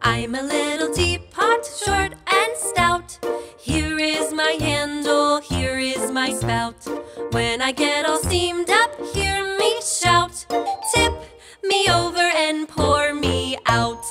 I'm a little teapot, short and stout. Here is my handle, here is my spout. When I get all steamed up, hear me shout. Tip me over and pour me out.